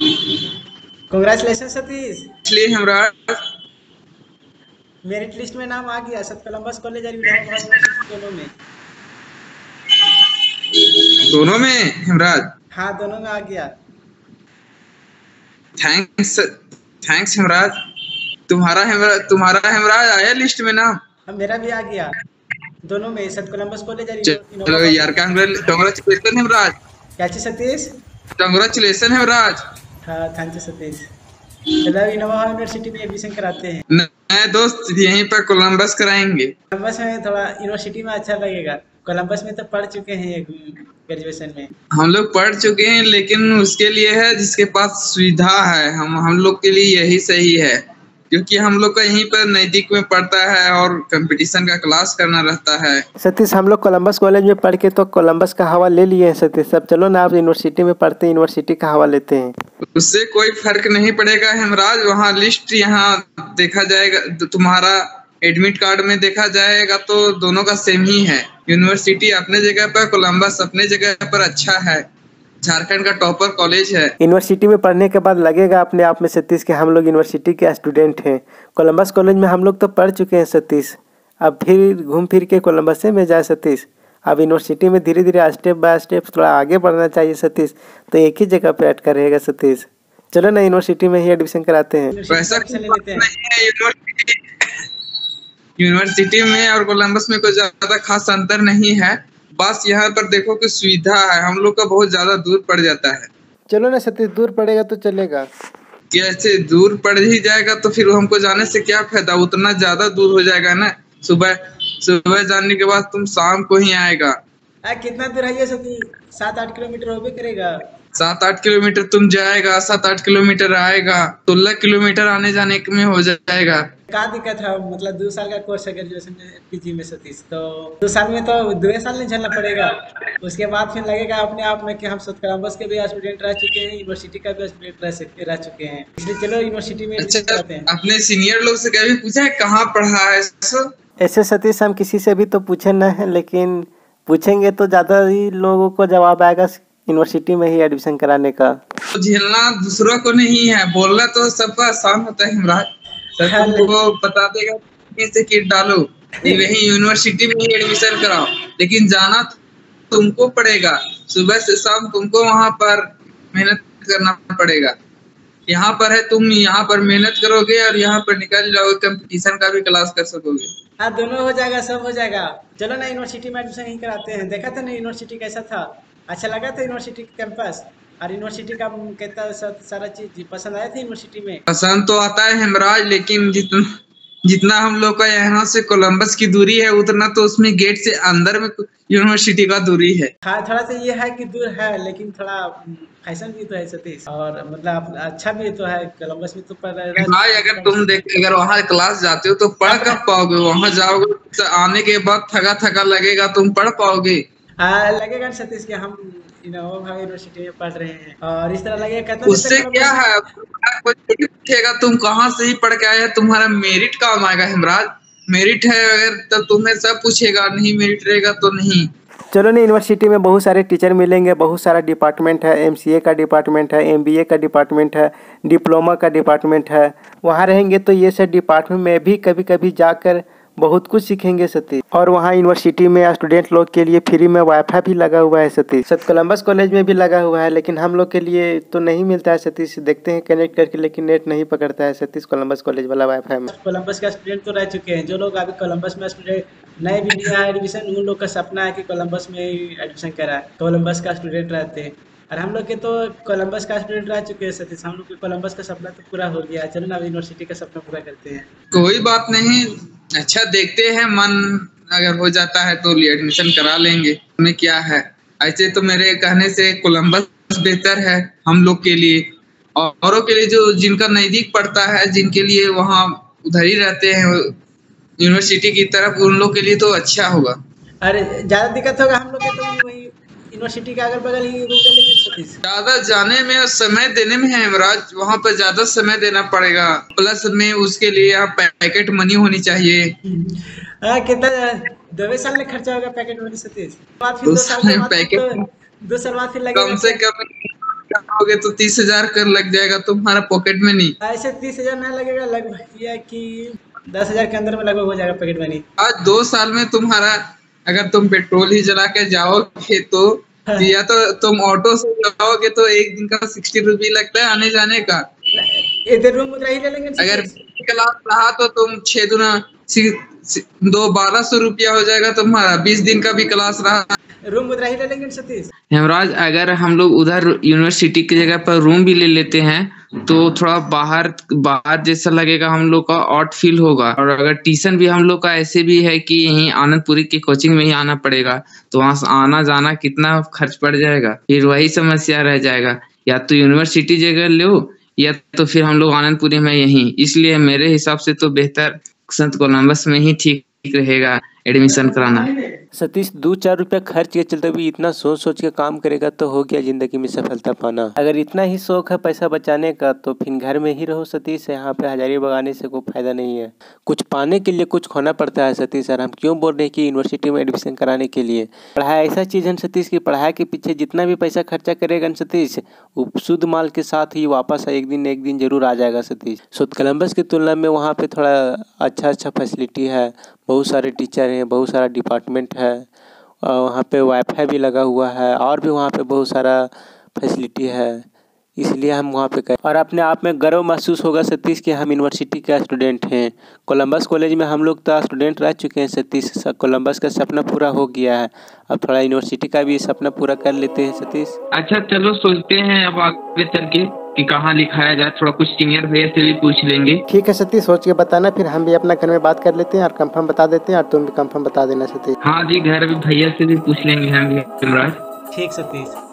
Congratulation Satish, इसलिए हमरा merit list में नाम आ गया सेंट कोलंबस कॉलेज और दोनों में हेमराज। हाँ दोनों में आ गया। थैंक्स हेमराज। तुम्हारा हेमराज आया लिस्ट में नाम? हाँ मेरा भी आ गया, दोनों में सेंट कोलंबस कॉलेज और चलो यार कांग्रेचुलेशन हेमराज। कैसे सतीश? कांग्रेचुलेशन हेमराज। हाँ thank you Satish. Innova university में एडमिशन कराते हैं। नए दोस्त यहीं पर कोलंबस कराएंगे। कोलंबस में थोड़ा यूनिवर्सिटी में अच्छा लगेगा। कोलंबस में तो पढ़ चुके हैं ग्रेजुएशन में। हम लोग पढ़ चुके हैं लेकिन उसके लिए है जिसके पास सुविधा है। हम लोग के लिए यही सही है क्योंकि हम लोग का यहीं पर नजदीक में पड़ता है और कंपटीशन का क्लास करना रहता है। सतीश हम लोग कोलंबस कॉलेज में पढ़ के तो कोलंबस का हवा ले लिए हैं। सतीश अब चलो ना आप यूनिवर्सिटी में पढ़ते हैं, यूनिवर्सिटी का हवा लेते हैं। उससे कोई फर्क नहीं पड़ेगा हेमराज। वहाँ लिस्ट यहाँ देखा जाएगा, तुम्हारा एडमिट कार्ड में देखा जाएगा तो दोनों का सेम ही है। यूनिवर्सिटी अपने जगह पर, कोलंबस अपने जगह पर अच्छा है, झारखंड का टॉपर कॉलेज है। यूनिवर्सिटी में पढ़ने के बाद लगेगा अपने आप में सतीश के हम लोग यूनिवर्सिटी के स्टूडेंट हैं। कोलंबस कॉलेज में हम लोग तो पढ़ चुके हैं सतीश, अब फिर घूम फिर के कोलंबस में जाए सतीश। अब यूनिवर्सिटी में धीरे धीरे स्टेप बाय स्टेप थोड़ा आगे बढ़ना चाहिए सतीश, तो एक ही जगह पे अटका रहेगा सतीश। चलो ना यूनिवर्सिटी में ही एडमिशन कराते हैं। यूनिवर्सिटी में और कोलंबस में कोई ज्यादा खास अंतर नहीं है, बस यहाँ पर देखो कि सुविधा है। हम लोग का बहुत ज्यादा दूर पड़ जाता है। चलो ना सतीश दूर पड़ेगा तो चलेगा। कैसे दूर पड़ ही जाएगा तो फिर हमको जाने से क्या फायदा, उतना ज्यादा दूर हो जाएगा ना। सुबह जाने के बाद तुम शाम को ही आएगा। कितना दूर है? 7-8 किलोमीटर होबे करेगा। 7-8 किलोमीटर तुम जाएगा, 7-8 किलोमीटर आएगा, 16 किलोमीटर आने जाने में हो जाएगा। क्या दिक्कत है, मतलब 2 साल का कोर्स है ग्रेजुएशन पीजी में सतीश, तो 2 साल में तो 2 साल नहीं झेलना पड़ेगा। उसके बाद फिर लगेगा अपने आप में कि हम सेंट कोलंबस के भी स्टूडेंट रह चुके हैं, यूनिवर्सिटी का भी स्टूडेंट रह चुके हैं, इसलिए चलो यूनिवर्सिटी में जाते हैं। अपने सीनियर लोग से कभी पूछा है कहाँ पढ़ा है? ऐसे सतीश हम किसी से भी तो पूछे न है, लेकिन पूछेंगे तो ज्यादा ही लोगों को जवाब आएगा यूनिवर्सिटी में ही एडमिशन कराने का। झेलना दूसरों को नहीं है, बोलना तो सबका आसान होता है हेमराज। सबको बता देगा कैसे किट डालो, वही यूनिवर्सिटी में ही एडमिशन कराओ, लेकिन जाना तुमको पड़ेगा। सुबह से शाम तुमको वहाँ पर मेहनत करना पड़ेगा। यहाँ पर है तुम यहाँ पर मेहनत करोगे और यहाँ पर निकल जाओगे, कंपटीशन का भी क्लास कर सकोगे। हाँ दोनों हो जाएगा, सब हो जाएगा। चलो ना यूनिवर्सिटी में एडमिशन ही कराते हैं। देखा था ना यूनिवर्सिटी कैसा था, अच्छा लगा था यूनिवर्सिटी कैंपस और यूनिवर्सिटी का कहता सारा चीज पसंद आया था यूनिवर्सिटी में? पसंद तो आता है हेमराज, लेकिन जितना हम लोग का यहाँ से कोलंबस की दूरी है उतना तो उसमें गेट से अंदर में यूनिवर्सिटी का दूरी है। हाँ थोड़ा सा ये है कि दूर है, लेकिन थोड़ा फैशन भी तो है सतीश और मतलब अच्छा भी तो है कोलंबस में तो भाई। अगर तुम अगर वहाँ क्लास जाते हो तो पढ़ कब पाओगे? वहाँ जाओगे तो आने के बाद थका लगेगा, तुम पढ़ पाओगे? हाँ लगेगा सतीश कि हम यूनिवर्सिटी में पढ़ रहे हैं और इस तरह लगेगा। उससे क्या है, तुम कहाँ से ही पढ़ के आए, तुम्हारा मेरिट काम आएगा हेमराज। मेरिट है अगर तो तुम्हें सब पूछेगा, नहीं मेरिट रहेगा तो नहीं। चलो ना यूनिवर्सिटी में बहुत सारे टीचर मिलेंगे, बहुत सारा डिपार्टमेंट है, MCA का डिपार्टमेंट है, MBA का डिपार्टमेंट है, डिप्लोमा का डिपार्टमेंट है। वहाँ रहेंगे तो ये सब डिपार्टमेंट में भी कभी कभी जाकर बहुत कुछ सीखेंगे सतीश। और वहाँ यूनिवर्सिटी में स्टूडेंट लोग के लिए फ्री में वाईफाई भी लगा हुआ है सतीश। सेंट कोलंबस कॉलेज में भी लगा हुआ है लेकिन हम लोग के लिए तो नहीं मिलता है सतीश। देखते हैं कनेक्ट करके, लेकिन नेट नहीं पकड़ता है सतीश कोलंबस कॉलेज वाला वाईफाई में। कोलंबस का स्टूडेंट तो रह चुके हैं, जो लोग अभी कोलंबस में स्टूडेंट नए भी नहीं आए एडमिशन, उन लोग का सपना है कि कोलंबस में एडमिशन कराए, कोलंबस का स्टूडेंट रहते हैं। और हम लोग के तो कोलंबस का स्टूडेंट रह चुके हैं सतीश, हम लोग कोलंबस का सपना तो पूरा हो गया है। चलो ना यूनिवर्सिटी का सपना पूरा करते हैं। कोई बात नहीं, अच्छा देखते हैं, मन अगर हो जाता है तो एडमिशन करा लेंगे, में क्या है। ऐसे तो मेरे कहने से कोलंबस बेहतर है हम लोग के लिए, और औरों के लिए जो जिनका नजदीक पड़ता है, जिनके लिए वहाँ उधर ही रहते हैं यूनिवर्सिटी की तरफ, उन लोग के लिए तो अच्छा होगा। अरे ज्यादा दिक्कत होगा हम लोग के तो वही यूनिवर्सिटी के अगल बगल ही रूम लेंगे। ज्यादा जाने में और समय देने में है हेमराज, वहाँ पर ज्यादा समय देना पड़ेगा, प्लस में उसके लिए पैकेट मनी होनी चाहिए। कितना 2 साल में खर्चा होगा पैकेट मनी सतीश? 2 साल बाद फिर लगेगा कम से कम करोगे तो 30,000 कर लग जाएगा तुम्हारा पॉकेट में। नहीं ऐसे 30,000 ना लगेगा, लगभग यह कि 10,000 के अंदर में लगभग हो जाएगा पॉकेट में। नहीं आज 2 साल में तुम्हारा, अगर तुम पेट्रोल ही जला के जाओगे तो या तो तुम ऑटो से जाओगे तो एक दिन का 60 रुपये लगता है आने जाने का। इधर रूम ही ले लेंगे। अगर क्लास रहा तो तुम 6×2 = 1,200 रुपया हो जाएगा तुम्हारा। 20 दिन का भी क्लास रहा, रूम उधर ही ले लेंगे सतीश। हेमराज, अगर हम लोग उधर यूनिवर्सिटी की जगह पर रूम भी ले लेते हैं तो थोड़ा बाहर जैसा लगेगा, हम लोग का ऑट फील होगा। और अगर ट्यूशन भी हम लोग का ऐसे भी है कि यहीं आनंदपुरी की कोचिंग में ही आना पड़ेगा, तो वहाँ आना जाना कितना खर्च पड़ जाएगा, फिर वही समस्या रह जाएगा। या तो यूनिवर्सिटी जगह लो या तो फिर हम लोग आनंदपुरी में यहीं। इसलिए मेरे हिसाब से तो बेहतर सेंट कोलंबस में ही ठीक रहेगा एडमिशन कराना। सतीश, 2-4 रुपया खर्च के चलते भी इतना सोच के काम करेगा तो हो गया जिंदगी में सफलता पाना। अगर इतना ही शौक है पैसा बचाने का तो फिर घर में ही रहो सतीश। यहाँ पे हजारी बगाने से कोई फायदा नहीं है, कुछ पाने के लिए कुछ खोना पड़ता है सतीश सर। हम क्यों बोल रहे हैं कि यूनिवर्सिटी में एडमिशन कराने के लिए पढ़ाई ऐसा चीज है सतीश की, पढ़ाई के पीछे जितना भी पैसा खर्चा करेगा सतीश वो शुद्ध माल के साथ ही वापस एक दिन जरूर आ जाएगा सतीश। सेंट कोलंबस की तुलना में वहाँ पे थोड़ा अच्छा फैसिलिटी है, बहुत सारे टीचर हैं, बहुत सारा डिपार्टमेंट है, वहाँ पे वाईफाई भी लगा हुआ है और भी वहाँ पे बहुत सारा फैसिलिटी है, इसलिए हम वहाँ पे गए। और अपने आप में गर्व महसूस होगा सतीश कि हम यूनिवर्सिटी के स्टूडेंट हैं। कोलंबस कॉलेज में हम लोग तो स्टूडेंट रह चुके हैं सतीश। कोलंबस का सपना पूरा हो गया है, अब थोड़ा यूनिवर्सिटी का भी सपना पूरा कर लेते हैं सतीश। अच्छा चलो, सोचते हैं अब आगे चल के कि कहाँ लिखाया जाए, थोड़ा कुछ सीनियर भैया से भी पूछ लेंगे। ठीक है सतीश, सोच के बताना, फिर हम भी अपना घर में बात कर लेते हैं और कंफर्म बता देते हैं, और तुम भी कंफर्म बता देना सतीश। हाँ जी, घर में भैया से भी पूछ लेंगे हम भी। ठीक सतीश।